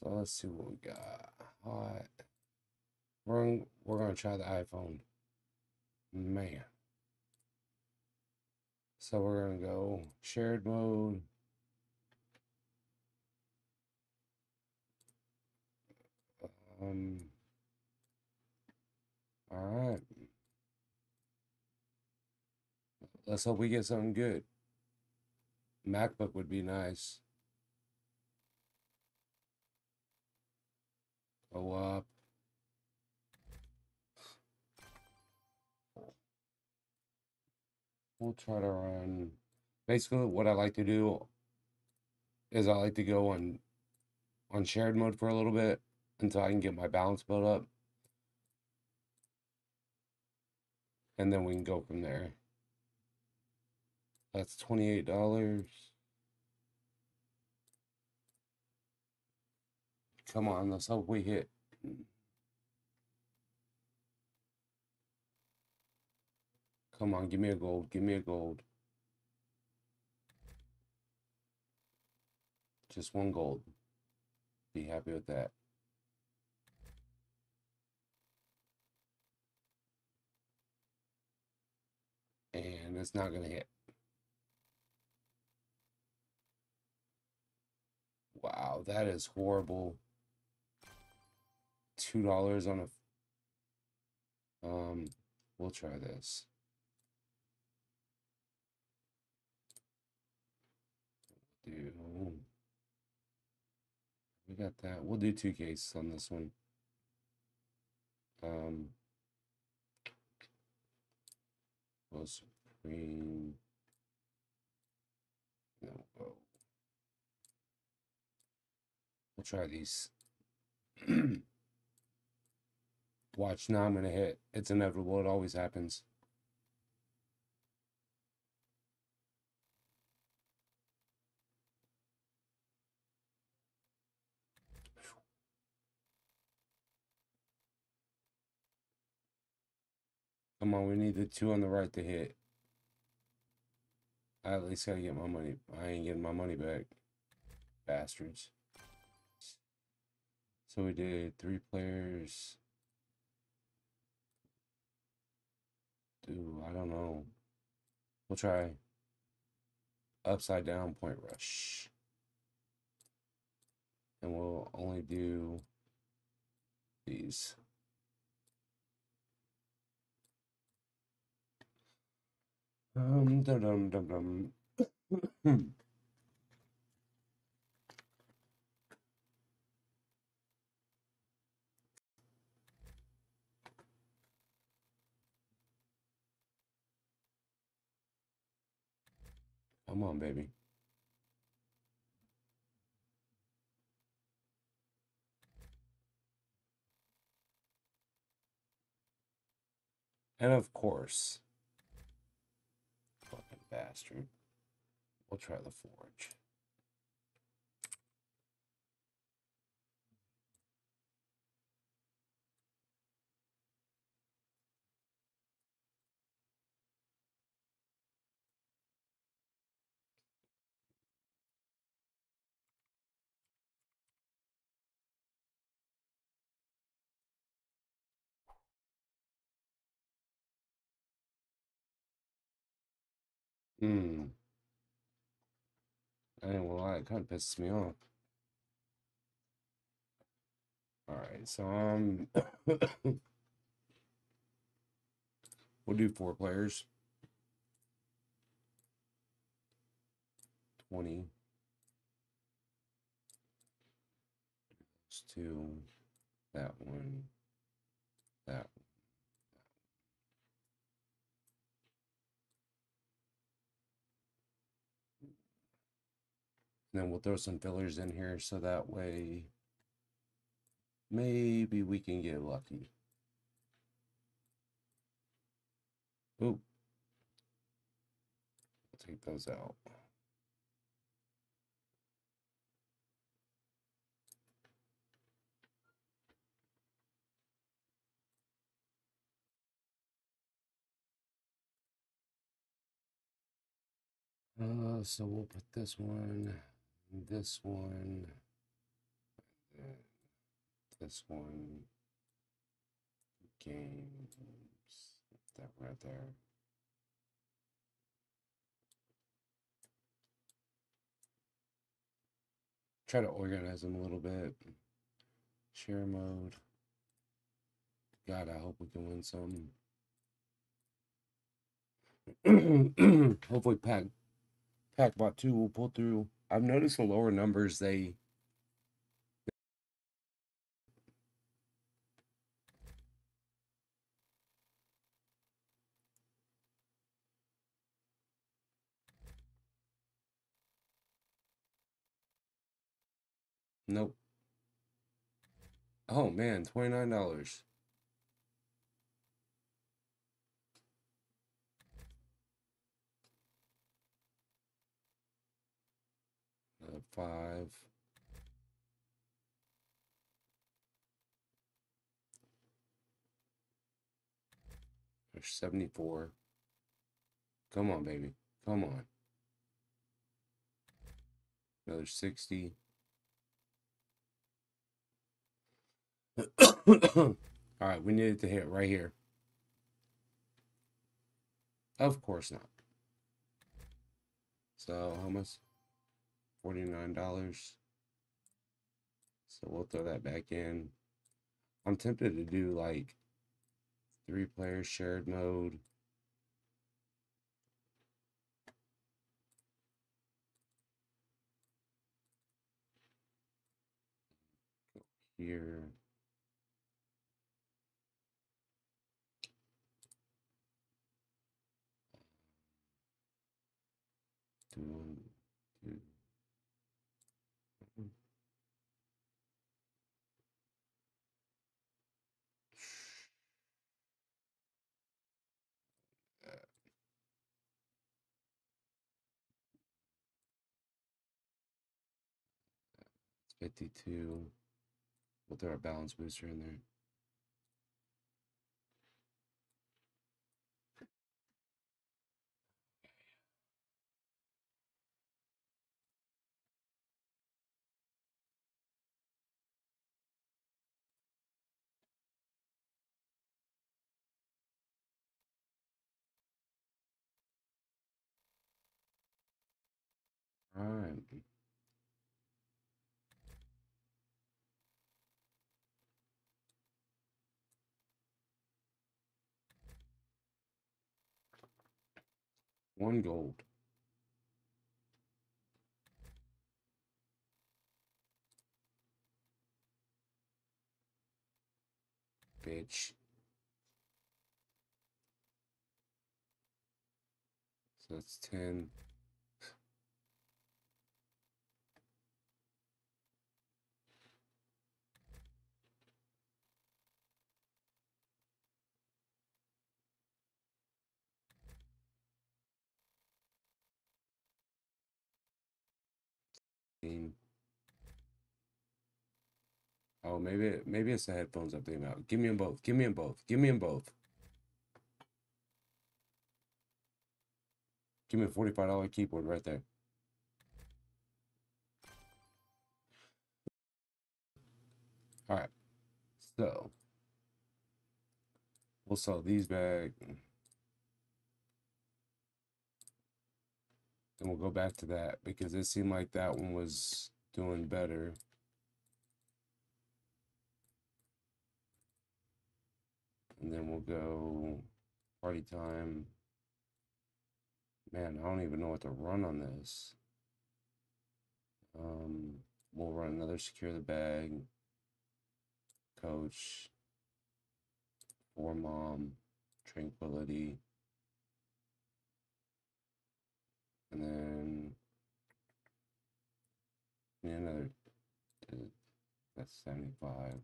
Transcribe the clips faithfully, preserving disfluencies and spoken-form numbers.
So let's see what we got. Hot. We're, we're going to try the iPhone. Man. So we're going to go shared mode. Um, all right. Let's hope we get something good. MacBook would be nice. Go up. We'll try to run. Basically, what I like to do is I like to go on on shared mode for a little bit until I can get my balance built up, and then we can go from there. That's twenty-eight dollars. Come on, let's hope we hit. Come on, give me a gold, give me a gold. Just one gold. Be happy with that. And it's not gonna hit. Wow, that is horrible. Two dollars on a. Um, we'll try this. Do we got that? We'll do two cases on this one. Um, we'll screen. No, go. We'll try these. Watch, now I'm gonna hit. It's inevitable, it always happens. Come on, we need the two on the right to hit. I at least gotta get my money. I ain't getting my money back. Bastards. So we did three players. Dude, I don't know. We'll try upside down point rush. And we'll only do these. Um dum dum dum dum. Come on, baby. And of course, fucking bastard. We'll try the forge. Hmm. I didn't lie, it kind of pisses me off. Alright, so um we'll do four players. Twenty. It's two, that one, that one. And then we'll throw some fillers in here so that way maybe we can get lucky. Oop. I'll take those out. Uh, so we'll put this one. This one, and this one, games, that right there. Try to organize them a little bit. Share mode. God, I hope we can win some. Hopefully pack packbot two will pull through. I've noticed the lower numbers they Nope. Oh man, twenty-nine dollars. Another five. There's seventy-four. Come on, baby. Come on. Another sixty. All right, we needed to hit right here. Of course not. So how much? forty-nine dollars. So we'll throw that back in. I'm tempted to do like three player shared mode. Go here. One, two. fifty-two. We'll throw our balance booster in there. All right. One gold. Bitch. So that's ten. Oh, maybe maybe it's the headphones I'm thinking about. Give me them both. Give me them both. Give me them both. Give me a forty-five dollar keyboard right there. All right. So we'll sell these back. And we'll go back to that because it seemed like that one was doing better. And then we'll go party time. Man, I don't even know what to run on this. Um, we'll run another secure the bag. Coach. Or mom. Tranquility. And then yeah, another uh, that's seventy-five.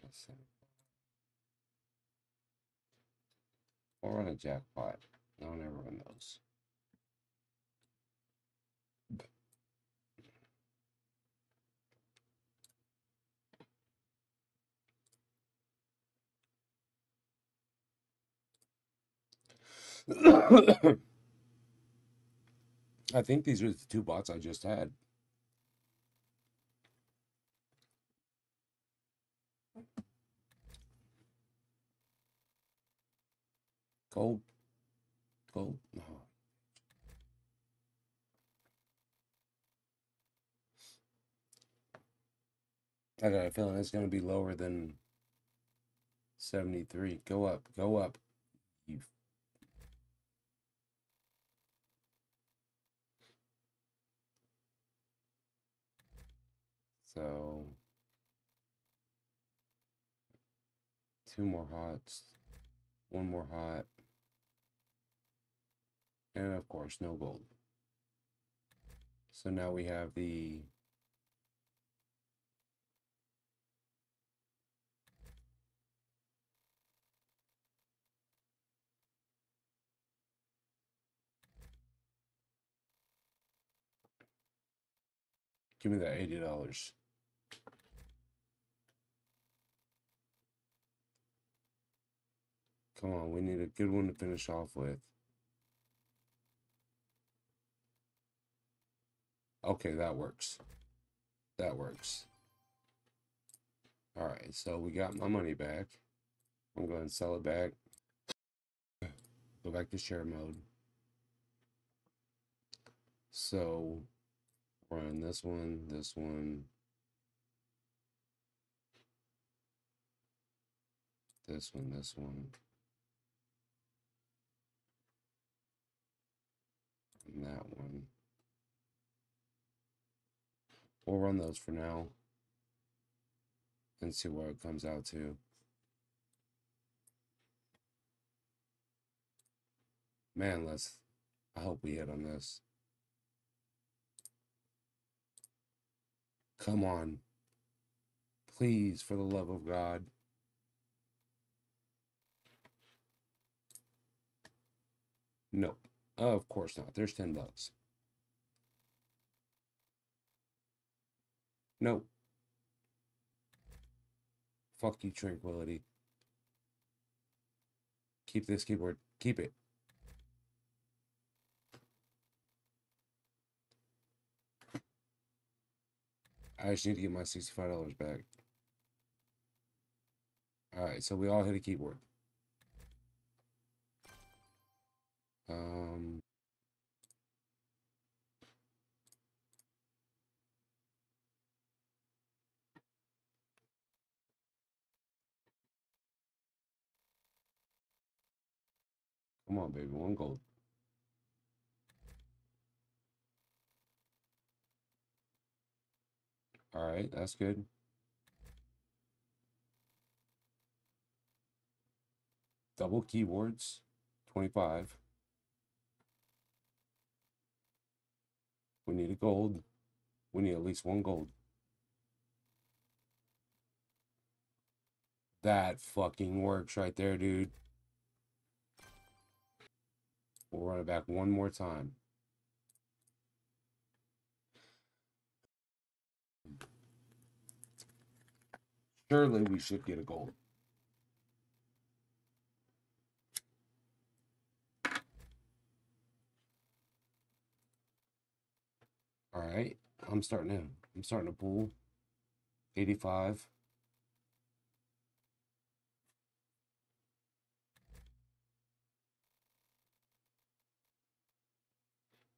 That's seventy-five. We'll run a jackpot. No one ever run those. I think these were the two bots I just had. Gold. Gold. No. I got a feeling it's going to be lower than seventy-three. Go up. Go up. You. So. Two more hots. One more hot. And of course, no gold. So now we have the give me that eighty dollars. Come on, we need a good one to finish off with. Okay, that works. That works. All right, so we got my money back. I'm going to sell it back. Go back to share mode. So, run this one, this one. This one, this one. And that one. We'll run those for now and see what it comes out to. Man, let's, I hope we hit on this. Come on. Please, for the love of God. Nope. Of course not. There's ten bucks. Nope. Fuck you, Tranquility. Keep this keyboard. Keep it. I just need to get my sixty-five dollars back. Alright, so we all hit a keyboard. Um... Come on, baby, one gold. All right, that's good. Double keyboards, twenty-five. We need a gold. We need at least one gold. That fucking works right there, dude. We'll run it back one more time. Surely we should get a gold. All right, I'm starting to, I'm starting to pull eighty-five.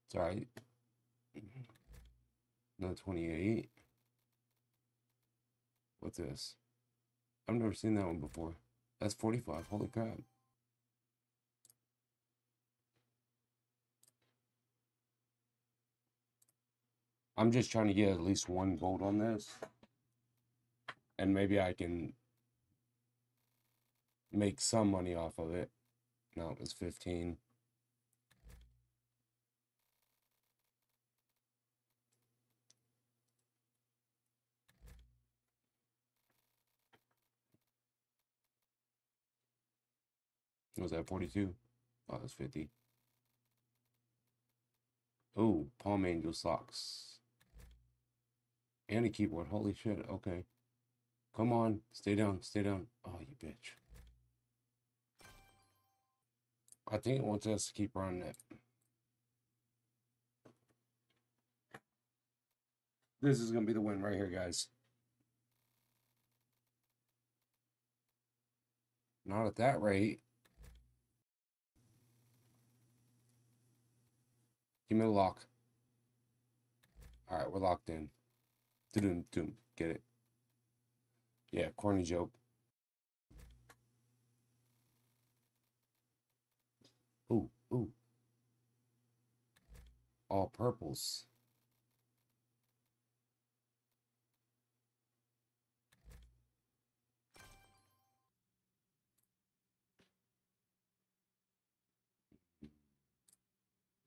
It's all right. Another twenty-eight. What's this? I've never seen that one before. That's forty-five. Holy crap. I'm just trying to get at least one gold on this. And maybe I can make some money off of it. No, it was fifteen. Was that forty-two? Oh, that's fifty. Oh, Palm Angel socks. And a keyboard. Holy shit. Okay. Come on. Stay down. Stay down. Oh, you bitch. I think it wants us to keep running it. This is going to be the win right here, guys. Not at that rate. Give me a lock. All right, we're locked in. Doom, doom. Get it? Yeah, corny joke. Ooh, ooh. All purples.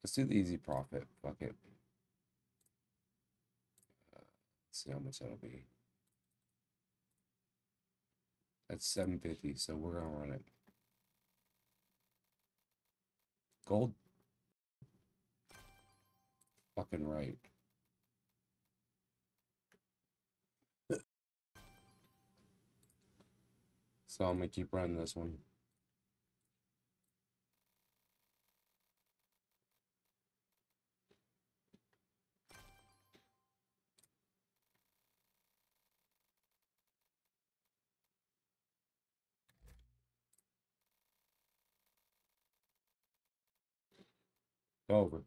Let's do the easy profit. Fuck it. Uh, let's see how much that'll be. That's seven fifty, so we're gonna run it. Gold. Fucking right. So I'm gonna keep running this one. Over.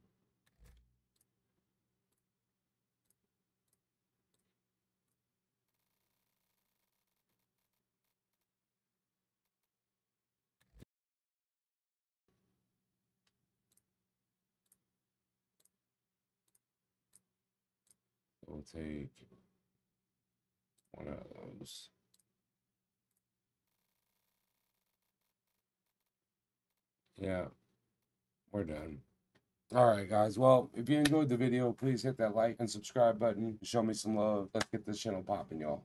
We'll take one of those. Yeah, we're done. All right, guys. Well, if you enjoyed the video, please hit that like and subscribe button. Show me some love. Let's get this channel popping, y'all.